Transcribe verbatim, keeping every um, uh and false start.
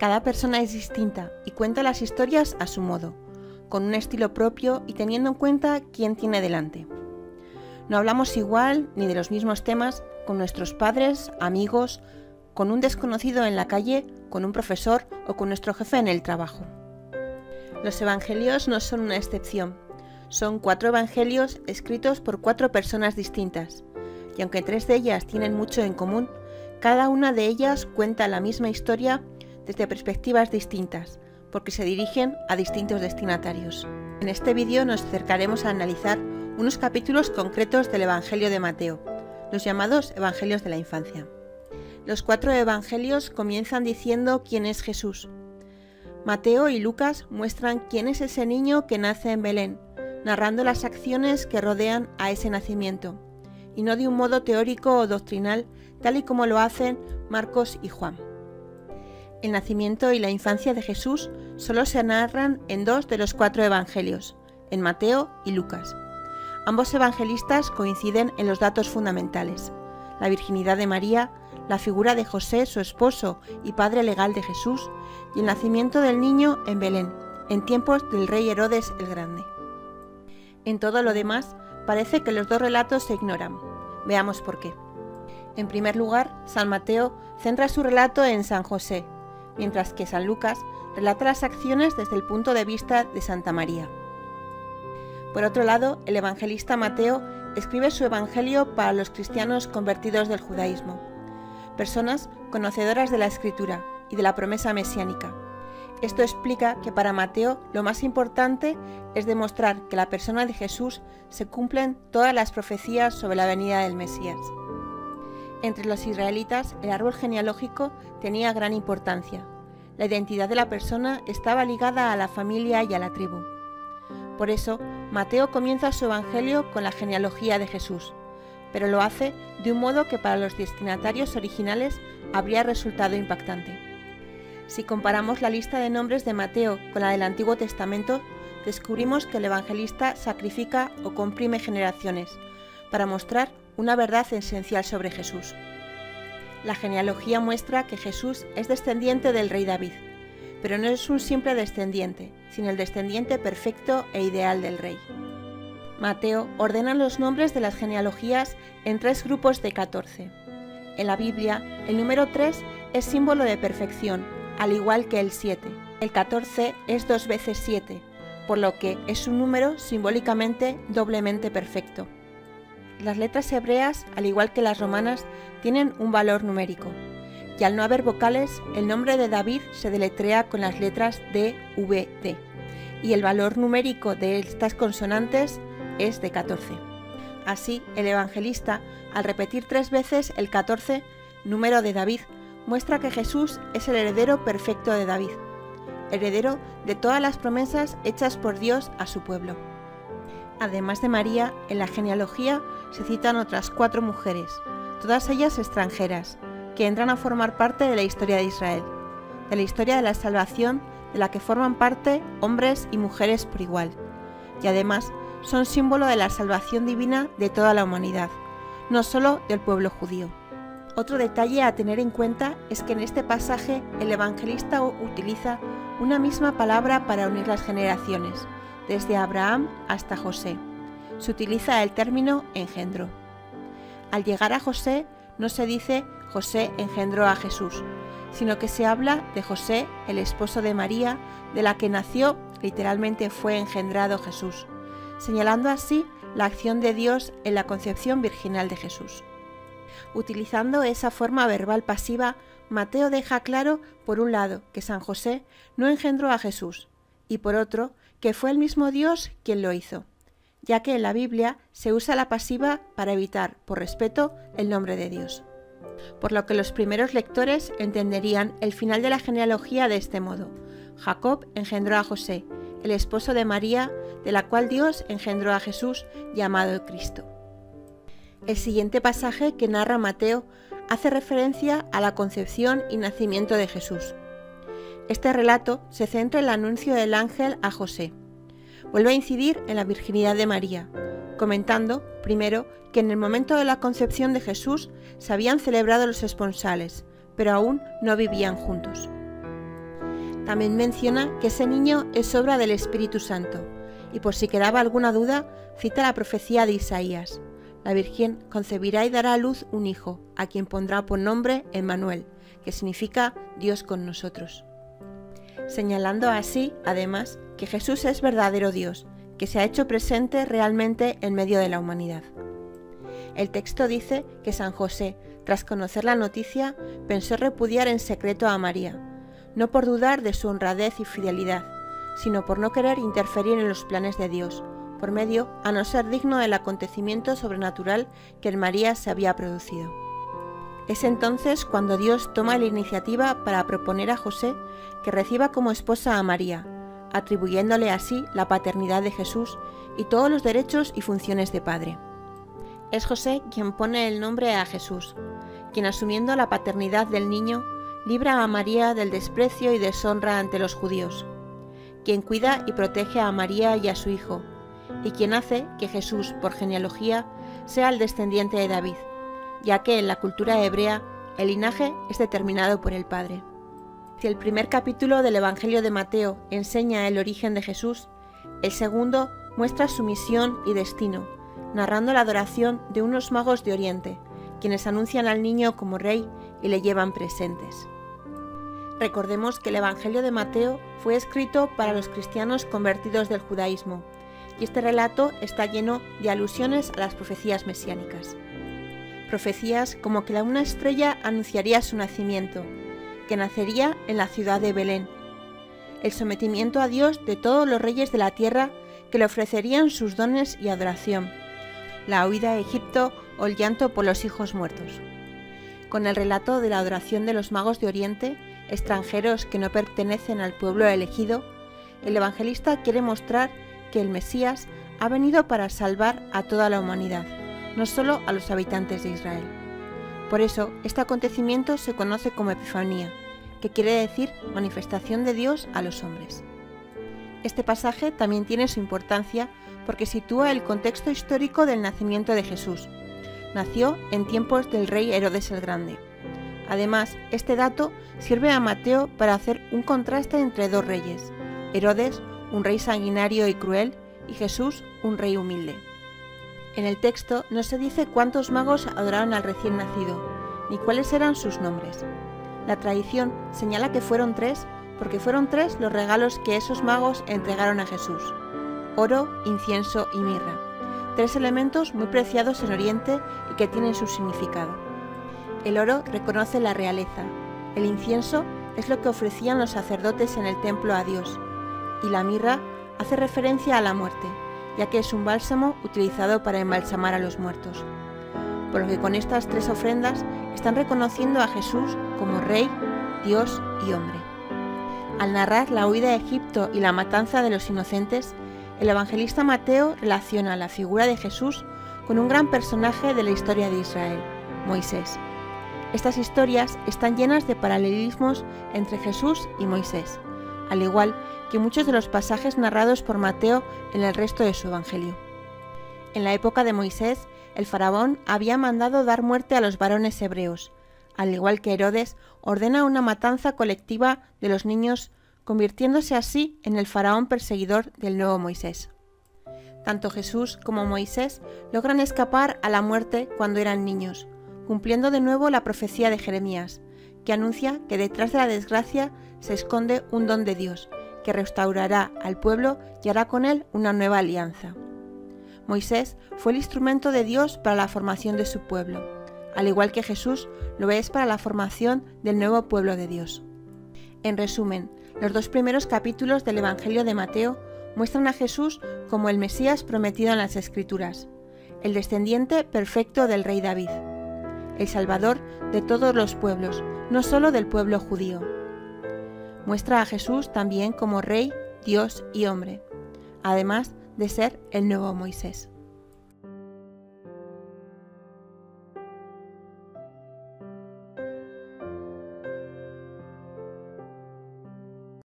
Cada persona es distinta y cuenta las historias a su modo, con un estilo propio y teniendo en cuenta quién tiene delante. No hablamos igual ni de los mismos temas con nuestros padres, amigos, con un desconocido en la calle, con un profesor o con nuestro jefe en el trabajo. Los evangelios no son una excepción. Son cuatro evangelios escritos por cuatro personas distintas, y aunque tres de ellas tienen mucho en común, cada una de ellas cuenta la misma historia desde perspectivas distintas, porque se dirigen a distintos destinatarios. En este vídeo nos acercaremos a analizar unos capítulos concretos del Evangelio de Mateo, los llamados Evangelios de la Infancia. Los cuatro Evangelios comienzan diciendo quién es Jesús. Mateo y Lucas muestran quién es ese niño que nace en Belén, narrando las acciones que rodean a ese nacimiento, y no de un modo teórico o doctrinal, tal y como lo hacen Marcos y Juan. El nacimiento y la infancia de Jesús solo se narran en dos de los cuatro evangelios, en Mateo y Lucas. Ambos evangelistas coinciden en los datos fundamentales: la virginidad de María, la figura de José, su esposo y padre legal de Jesús, y el nacimiento del niño en Belén, en tiempos del rey Herodes el Grande. En todo lo demás, parece que los dos relatos se ignoran. Veamos por qué. En primer lugar, San Mateo centra su relato en San José, mientras que San Lucas relata las acciones desde el punto de vista de Santa María. Por otro lado, el evangelista Mateo escribe su evangelio para los cristianos convertidos del judaísmo, personas conocedoras de la Escritura y de la promesa mesiánica. Esto explica que para Mateo lo más importante es demostrar que en la persona de Jesús se cumplen todas las profecías sobre la venida del Mesías. Entre los israelitas, el árbol genealógico tenía gran importancia. La identidad de la persona estaba ligada a la familia y a la tribu. Por eso, Mateo comienza su evangelio con la genealogía de Jesús, pero lo hace de un modo que para los destinatarios originales habría resultado impactante. Si comparamos la lista de nombres de Mateo con la del Antiguo Testamento, descubrimos que el evangelista sacrifica o comprime generaciones para mostrar una verdad esencial sobre Jesús. La genealogía muestra que Jesús es descendiente del rey David, pero no es un simple descendiente, sino el descendiente perfecto e ideal del rey. Mateo ordena los nombres de las genealogías en tres grupos de catorce. En la Biblia, el número tres es símbolo de perfección, al igual que el siete. El catorce es dos veces siete, por lo que es un número simbólicamente doblemente perfecto. Las letras hebreas, al igual que las romanas, tienen un valor numérico, y al no haber vocales, el nombre de David se deletrea con las letras D, V, D, y el valor numérico de estas consonantes es de catorce. Así, el evangelista, al repetir tres veces el catorce, número de David, muestra que Jesús es el heredero perfecto de David, heredero de todas las promesas hechas por Dios a su pueblo. Además de María, en la genealogía se citan otras cuatro mujeres, todas ellas extranjeras, que entran a formar parte de la historia de Israel, de la historia de la salvación de la que forman parte hombres y mujeres por igual, y además son símbolo de la salvación divina de toda la humanidad, no solo del pueblo judío. Otro detalle a tener en cuenta es que en este pasaje el evangelista utiliza una misma palabra para unir las generaciones, desde Abraham hasta José. Se utiliza el término engendro. Al llegar a José, no se dice José engendró a Jesús, sino que se habla de José, el esposo de María, de la que nació, literalmente fue engendrado Jesús, señalando así la acción de Dios en la concepción virginal de Jesús. Utilizando esa forma verbal pasiva, Mateo deja claro, por un lado, que San José no engendró a Jesús, y por otro, que fue el mismo Dios quien lo hizo, ya que en la Biblia se usa la pasiva para evitar, por respeto, el nombre de Dios. Por lo que los primeros lectores entenderían el final de la genealogía de este modo: Jacob engendró a José, el esposo de María, de la cual Dios engendró a Jesús, llamado Cristo. El siguiente pasaje que narra Mateo hace referencia a la concepción y nacimiento de Jesús. Este relato se centra en el anuncio del ángel a José. Vuelve a incidir en la virginidad de María, comentando, primero, que en el momento de la concepción de Jesús se habían celebrado los esponsales, pero aún no vivían juntos. También menciona que ese niño es obra del Espíritu Santo, y por si quedaba alguna duda, cita la profecía de Isaías. La Virgen concebirá y dará a luz un hijo, a quien pondrá por nombre Emmanuel, que significa Dios con nosotros. Señalando así, además, que Jesús es verdadero Dios, que se ha hecho presente realmente en medio de la humanidad. El texto dice que San José, tras conocer la noticia, pensó repudiar en secreto a María, no por dudar de su honradez y fidelidad, sino por no querer interferir en los planes de Dios, por medio a no ser digno del acontecimiento sobrenatural que en María se había producido. Es entonces cuando Dios toma la iniciativa para proponer a José que reciba como esposa a María, atribuyéndole así la paternidad de Jesús y todos los derechos y funciones de padre. Es José quien pone el nombre a Jesús, quien asumiendo la paternidad del niño, libra a María del desprecio y deshonra ante los judíos, quien cuida y protege a María y a su hijo, y quien hace que Jesús, por genealogía, sea el descendiente de David, ya que en la cultura hebrea el linaje es determinado por el Padre. Si el primer capítulo del Evangelio de Mateo enseña el origen de Jesús, el segundo muestra su misión y destino, narrando la adoración de unos magos de Oriente, quienes anuncian al niño como rey y le llevan presentes. Recordemos que el Evangelio de Mateo fue escrito para los cristianos convertidos del judaísmo, y este relato está lleno de alusiones a las profecías mesiánicas. Profecías como que una estrella anunciaría su nacimiento, que nacería en la ciudad de Belén, el sometimiento a Dios de todos los reyes de la tierra que le ofrecerían sus dones y adoración, la huida a Egipto o el llanto por los hijos muertos. Con el relato de la adoración de los magos de Oriente, extranjeros que no pertenecen al pueblo elegido, el evangelista quiere mostrar que el Mesías ha venido para salvar a toda la humanidad, no solo a los habitantes de Israel. Por eso, este acontecimiento se conoce como Epifanía, que quiere decir manifestación de Dios a los hombres. Este pasaje también tiene su importancia porque sitúa el contexto histórico del nacimiento de Jesús. Nació en tiempos del rey Herodes el Grande. Además, este dato sirve a Mateo para hacer un contraste entre dos reyes, Herodes, un rey sanguinario y cruel, y Jesús, un rey humilde. En el texto no se dice cuántos magos adoraron al recién nacido, ni cuáles eran sus nombres. La tradición señala que fueron tres, porque fueron tres los regalos que esos magos entregaron a Jesús: oro, incienso y mirra, tres elementos muy preciados en Oriente y que tienen su significado. El oro reconoce la realeza, el incienso es lo que ofrecían los sacerdotes en el templo a Dios, y la mirra hace referencia a la muerte, ya que es un bálsamo utilizado para embalsamar a los muertos. Por lo que con estas tres ofrendas están reconociendo a Jesús como Rey, Dios y hombre. Al narrar la huida a Egipto y la matanza de los inocentes, el evangelista Mateo relaciona la figura de Jesús con un gran personaje de la historia de Israel, Moisés. Estas historias están llenas de paralelismos entre Jesús y Moisés, al igual que muchos de los pasajes narrados por Mateo en el resto de su Evangelio. En la época de Moisés, el faraón había mandado dar muerte a los varones hebreos, al igual que Herodes ordena una matanza colectiva de los niños, convirtiéndose así en el faraón perseguidor del nuevo Moisés. Tanto Jesús como Moisés logran escapar a la muerte cuando eran niños, cumpliendo de nuevo la profecía de Jeremías, que anuncia que detrás de la desgracia se esconde un don de Dios, que restaurará al pueblo y hará con él una nueva alianza. Moisés fue el instrumento de Dios para la formación de su pueblo, al igual que Jesús lo es para la formación del nuevo pueblo de Dios. En resumen, los dos primeros capítulos del Evangelio de Mateo muestran a Jesús como el Mesías prometido en las Escrituras, el descendiente perfecto del rey David, el Salvador de todos los pueblos, no solo del pueblo judío. Muestra a Jesús también como Rey, Dios y hombre, además de ser el nuevo Moisés.